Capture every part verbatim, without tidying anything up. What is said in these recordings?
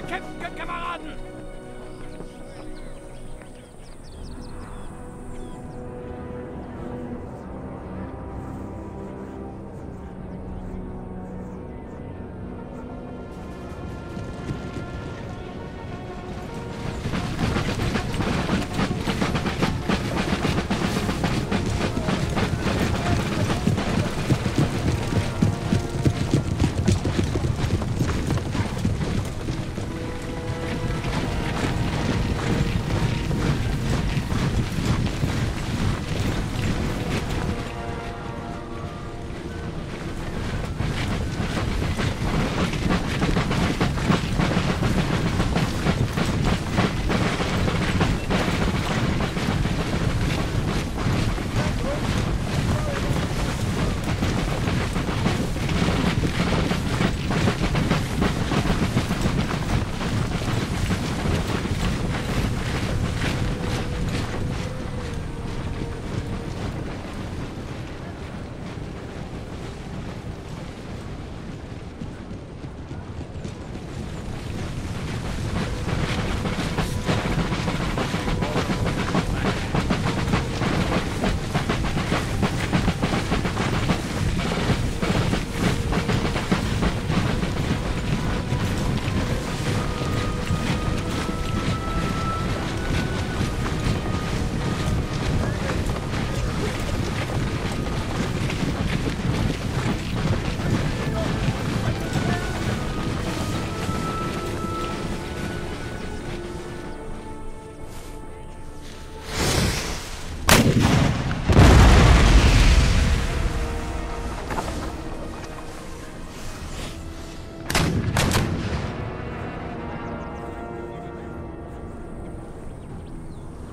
ihr kämpfen könnt, Kameraden!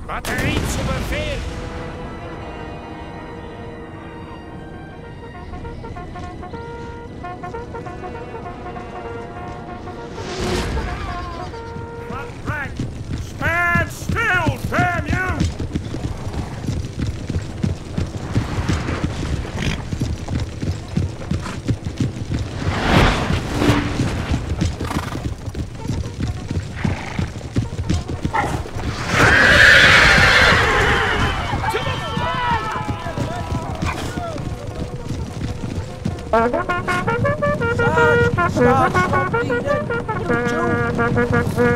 Batterie zu Befehl! Right! Stand still, damn you! Stop! Stop being a joke!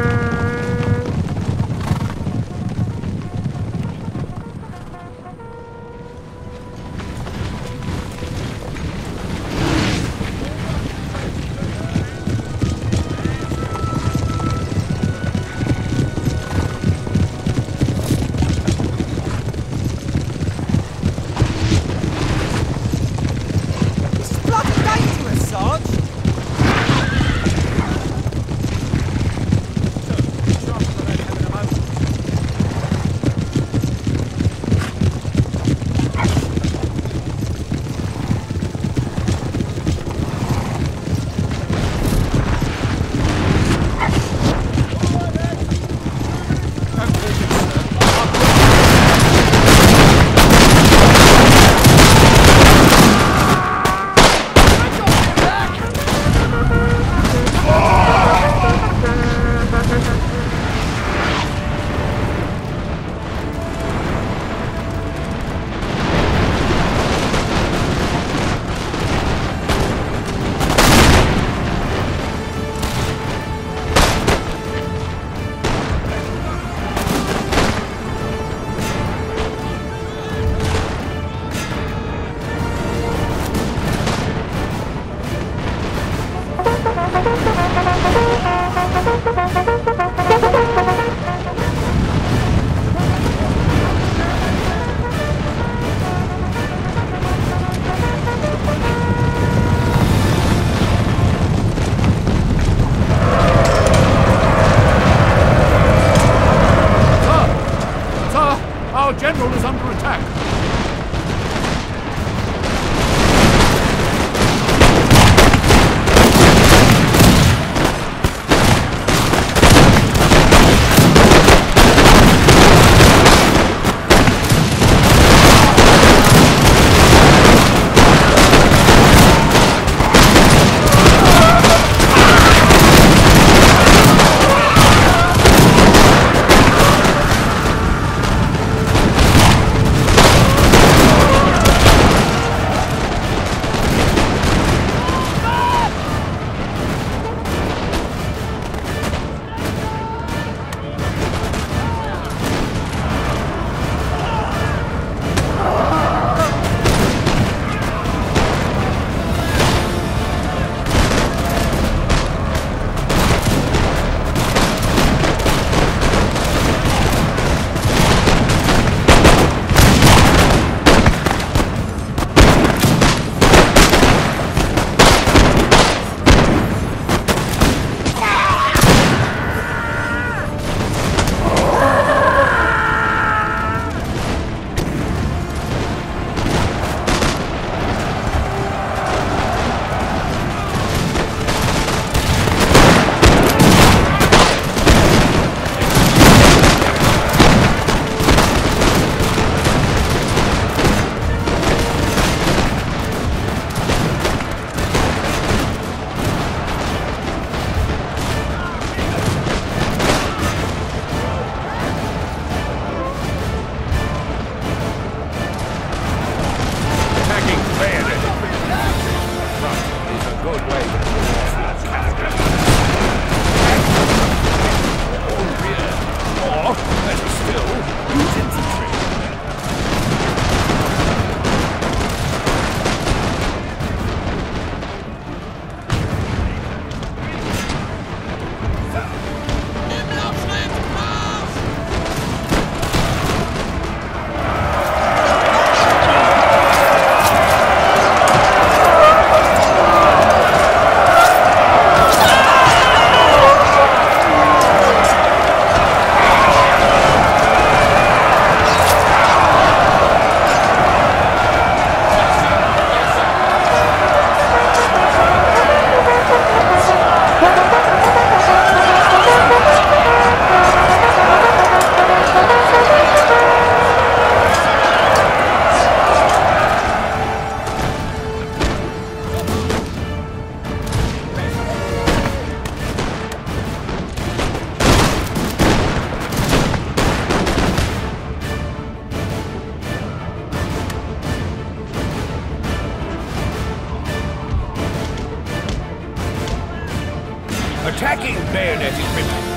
attacking bayonet is removed.